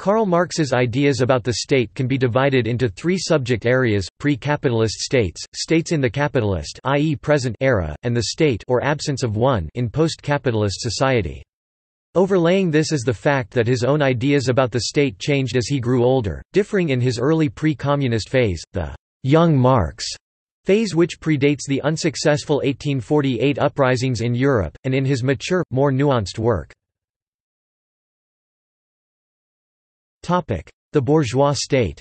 Karl Marx's ideas about the state can be divided into three subject areas: pre-capitalist states, states in the capitalist (i.e. present) era, and the state or absence of one in post-capitalist society. Overlaying this is the fact that his own ideas about the state changed as he grew older, differing in his early pre-communist phase, the young Marx phase, which predates the unsuccessful 1848 uprisings in Europe, and in his mature, more nuanced work. The bourgeois state.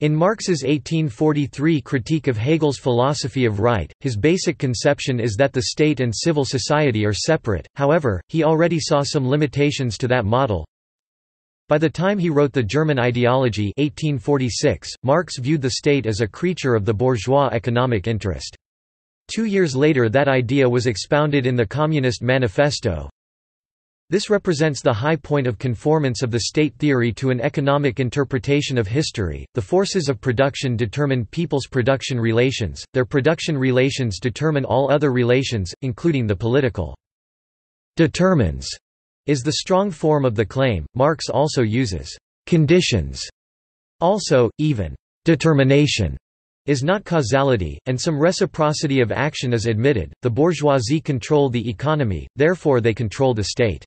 In Marx's 1843 critique of Hegel's philosophy of right, his basic conception is that the state and civil society are separate. However, he already saw some limitations to that model. By the time he wrote The German Ideology 1846, Marx viewed the state as a creature of the bourgeois economic interest. 2 years later that idea was expounded in the Communist Manifesto. This represents the high point of conformance of the state theory to an economic interpretation of history. The forces of production determine people's production relations, their production relations determine all other relations, including the political. Determines is the strong form of the claim. Marx also uses conditions. Also, even determination is not causality, and some reciprocity of action is admitted. The bourgeoisie control the economy, therefore they control the state.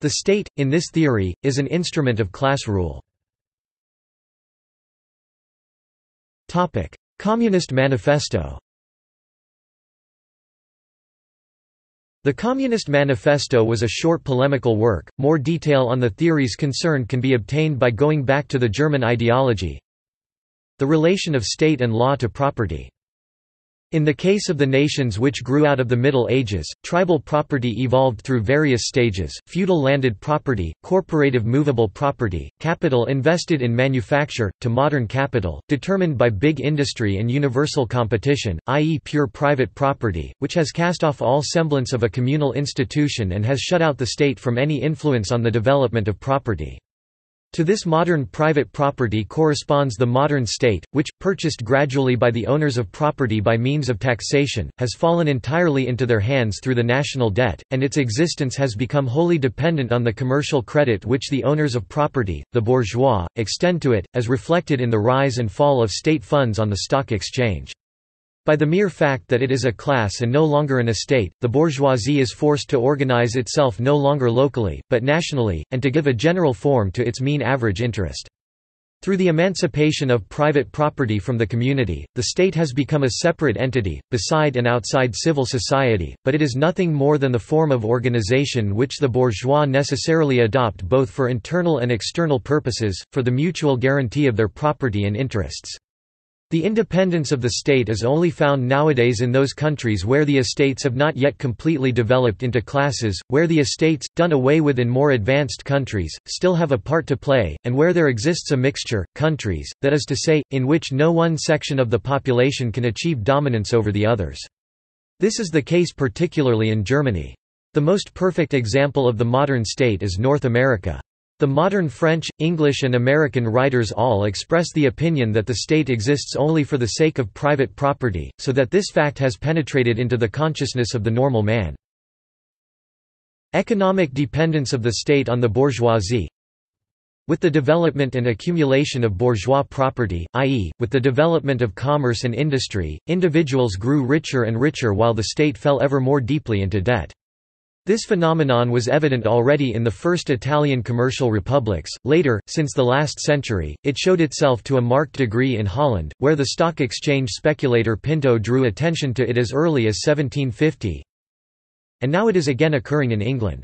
The state, in this theory, is an instrument of class rule. Communist Manifesto. The Communist Manifesto was a short polemical work. More detail on the theories concerned can be obtained by going back to The German Ideology. The relation of state and law to property. In the case of the nations which grew out of the Middle Ages, tribal property evolved through various stages: feudal landed property, corporative movable property, capital invested in manufacture, to modern capital, determined by big industry and universal competition, i.e. pure private property, which has cast off all semblance of a communal institution and has shut out the state from any influence on the development of property. To this modern private property corresponds the modern state, which, purchased gradually by the owners of property by means of taxation, has fallen entirely into their hands through the national debt, and its existence has become wholly dependent on the commercial credit which the owners of property, the bourgeois, extend to it, as reflected in the rise and fall of state funds on the stock exchange. By the mere fact that it is a class and no longer an estate, the bourgeoisie is forced to organize itself no longer locally, but nationally, and to give a general form to its mean average interest. Through the emancipation of private property from the community, the state has become a separate entity, beside and outside civil society, but it is nothing more than the form of organization which the bourgeois necessarily adopt both for internal and external purposes, for the mutual guarantee of their property and interests. The independence of the state is only found nowadays in those countries where the estates have not yet completely developed into classes, where the estates, done away with in more advanced countries, still have a part to play, and where there exists a mixture, countries, that is to say, in which no one section of the population can achieve dominance over the others. This is the case particularly in Germany. The most perfect example of the modern state is North America. The modern French, English and American writers all express the opinion that the state exists only for the sake of private property, so that this fact has penetrated into the consciousness of the normal man. Economic dependence of the state on the bourgeoisie. With the development and accumulation of bourgeois property, i.e., with the development of commerce and industry, individuals grew richer and richer while the state fell ever more deeply into debt. This phenomenon was evident already in the first Italian commercial republics. Later, since the last century, it showed itself to a marked degree in Holland, where the stock exchange speculator Pinto drew attention to it as early as 1750. And now it is again occurring in England.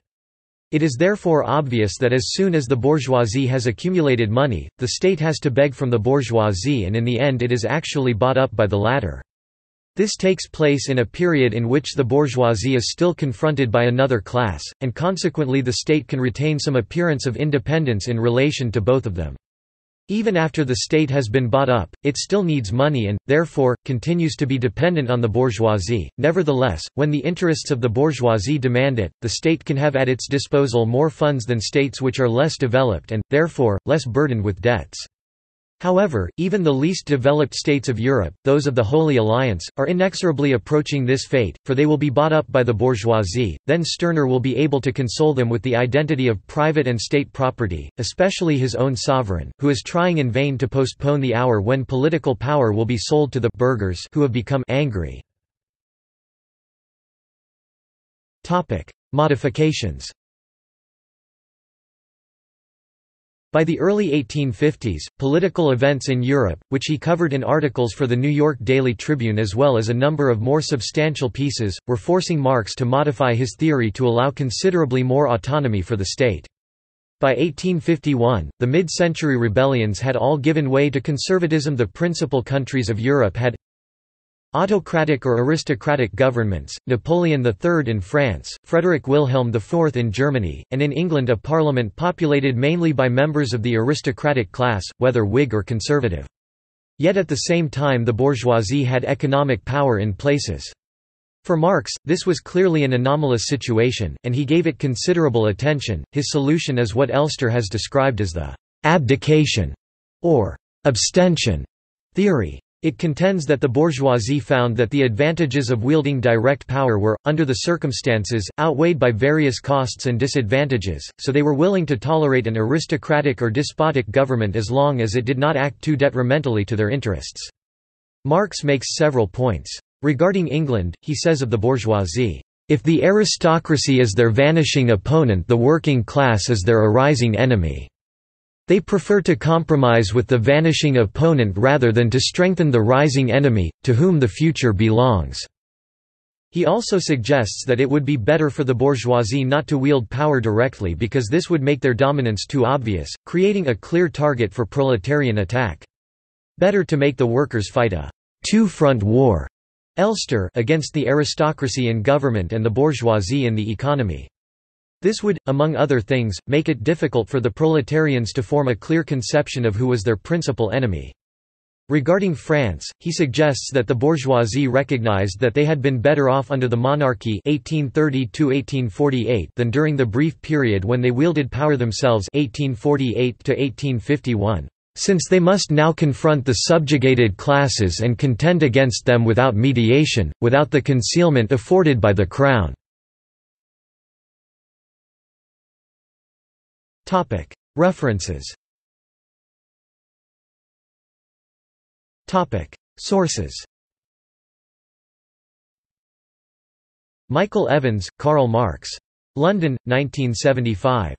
It is therefore obvious that as soon as the bourgeoisie has accumulated money, the state has to beg from the bourgeoisie, and in the end it is actually bought up by the latter. This takes place in a period in which the bourgeoisie is still confronted by another class, and consequently the state can retain some appearance of independence in relation to both of them. Even after the state has been bought up, it still needs money and, therefore, continues to be dependent on the bourgeoisie. Nevertheless, when the interests of the bourgeoisie demand it, the state can have at its disposal more funds than states which are less developed and, therefore, less burdened with debts. However, even the least developed states of Europe, those of the Holy Alliance, are inexorably approaching this fate, for they will be bought up by the bourgeoisie. Then Stirner will be able to console them with the identity of private and state property, especially his own sovereign, who is trying in vain to postpone the hour when political power will be sold to the burghers who have become angry. Topic: Modifications. By the early 1850s, political events in Europe, which he covered in articles for the New York Daily Tribune as well as a number of more substantial pieces, were forcing Marx to modify his theory to allow considerably more autonomy for the state. By 1851, the mid-century rebellions had all given way to conservatism. The principal countries of Europe had autocratic or aristocratic governments, Napoleon III in France, Frederick Wilhelm IV in Germany, and in England a parliament populated mainly by members of the aristocratic class, whether Whig or Conservative. Yet at the same time the bourgeoisie had economic power in places. For Marx, this was clearly an anomalous situation, and he gave it considerable attention. His solution is what Elster has described as the abdication or abstention theory. It contends that the bourgeoisie found that the advantages of wielding direct power were, under the circumstances, outweighed by various costs and disadvantages, so they were willing to tolerate an aristocratic or despotic government as long as it did not act too detrimentally to their interests. Marx makes several points. Regarding England, he says of the bourgeoisie, "If the aristocracy is their vanishing opponent, the working class is their arising enemy. They prefer to compromise with the vanishing opponent rather than to strengthen the rising enemy, to whom the future belongs." He also suggests that it would be better for the bourgeoisie not to wield power directly because this would make their dominance too obvious, creating a clear target for proletarian attack. Better to make the workers fight a two-front war, Elster, against the aristocracy in government and the bourgeoisie in the economy. This would, among other things, make it difficult for the proletarians to form a clear conception of who was their principal enemy. Regarding France, he suggests that the bourgeoisie recognized that they had been better off under the monarchy 1830–1848 than during the brief period when they wielded power themselves 1848–1851, since they must now confront the subjugated classes and contend against them without mediation, without the concealment afforded by the crown. References. Sources. Michael Evans, Karl Marx. London, 1975.